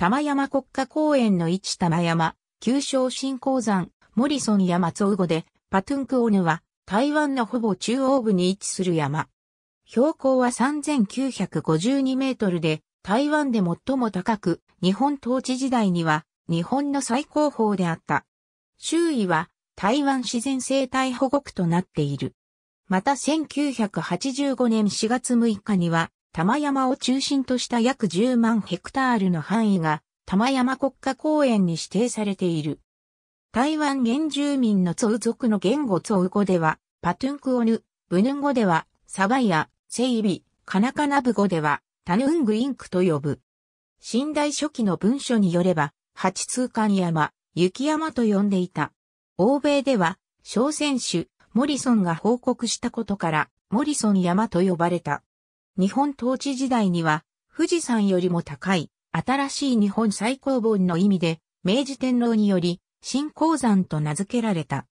玉山国家公園の位置玉山、旧称新高山、モリソン山ツオ語で、パトゥンクオヌは台湾のほぼ中央部に位置する山。標高は3952メートルで、台湾で最も高く、日本統治時代には日本の最高峰であった。周囲は台湾自然生態保護区となっている。また1985年4月6日には、玉山を中心とした約10万ヘクタールの範囲が玉山国家公園に指定されている。台湾原住民のツォウ族の言語ツォウ語では、パトゥンクオヌ、ブヌン語では、サバイや、セイビ、カナカナブ語では、タヌングインクと呼ぶ。清代初期の文書によれば、八通関山、雪山と呼んでいた。欧米では、商船主、モリソンが報告したことから、モリソン山と呼ばれた。日本統治時代には、富士山よりも高い、新しい日本最高峰の意味で、明治天皇により、新高山と名付けられた。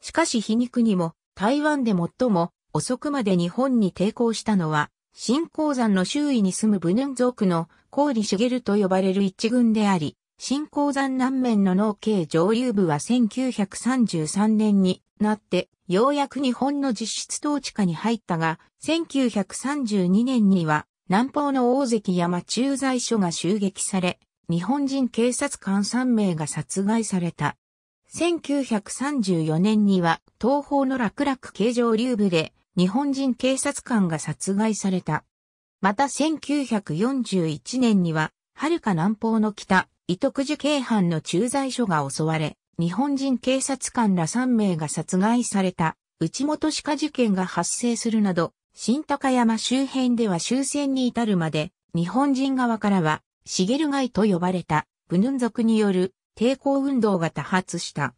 しかし皮肉にも、台湾で最も遅くまで日本に抵抗したのは、新高山の周囲に住むブヌン族の高麗茂と呼ばれる一群であり、新高山南面の農系上流部は1933年になって、ようやく日本の実質統治下に入ったが、1932年には南方の大関山駐在所が襲撃され、日本人警察官3名が殺害された。1934年には東方の楽楽系上流部で日本人警察官が殺害された。また1941年には、遥か南方の北、糸久慈京阪の駐在所が襲われ、日本人警察官ら3名が殺害された、内本鹿事件が発生するなど、新高山周辺では終戦に至るまで、日本人側からは、シゲル街と呼ばれた、ブヌン族による抵抗運動が多発した。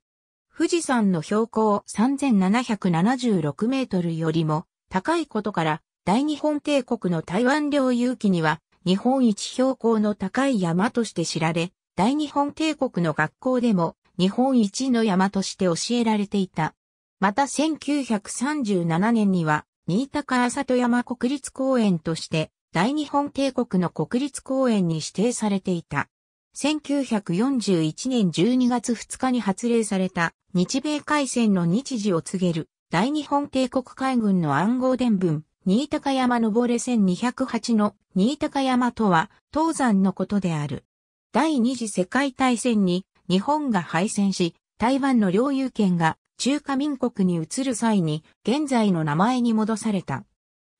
富士山の標高3776メートルよりも高いことから、大日本帝国の台湾領有期には、日本一標高の高い山として知られ、大日本帝国の学校でも、日本一の山として教えられていた。また1937年には、新高里山国立公園として、大日本帝国の国立公園に指定されていた。1941年12月2日に発令された、日米開戦の日時を告げる、大日本帝国海軍の暗号電文、新高山登れ1208の新高山とは、東山のことである。第二次世界大戦に、日本が敗戦し、台湾の領有権が中華民国に移る際に現在の名前に戻された。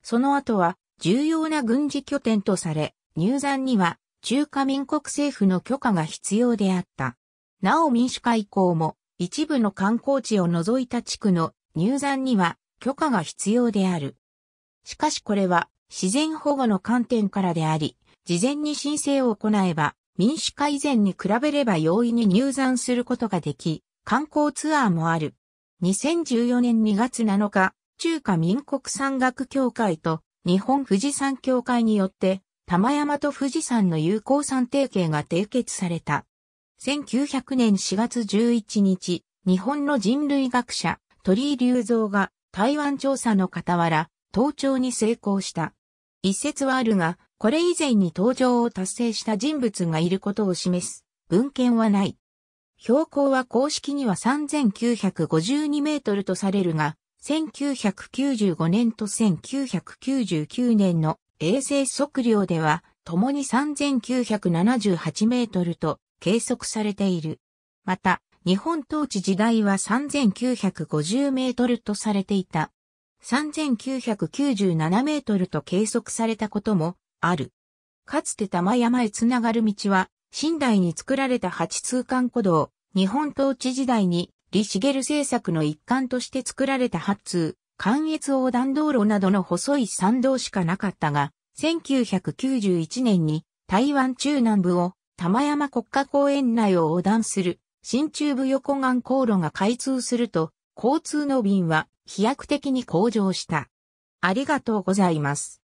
その後は重要な軍事拠点とされ、入山には中華民国政府の許可が必要であった。なお民主化以降も一部の観光地を除いた地区の入山には許可が必要である。しかしこれは自然保護の観点からであり、事前に申請を行えば、民主化以前に比べれば容易に入山することができ、観光ツアーもある。2014年2月7日、中華民国山岳協会と日本富士山協会によって、玉山と富士山の友好山提携が締結された。1900年4月11日、日本の人類学者、鳥居隆三が台湾調査の傍ら、登頂に成功した。一説はあるが、これ以前に登頂を達成した人物がいることを示す文献はない。標高は公式には3952メートルとされるが、1995年と1999年の衛星測量では、ともに3978メートルと計測されている。また、日本統治時代は3950メートルとされていた。3997メートルと計測されたこともある。かつて玉山へつながる道は、清代に作られた八通関古道、日本統治時代に李茂政策の一環として作られた八通、関越横断道路などの細い山道しかなかったが、1991年に台湾中南部を玉山国家公園内を横断する新中部横岸公路が開通すると、交通の便は飛躍的に向上した。ありがとうございます。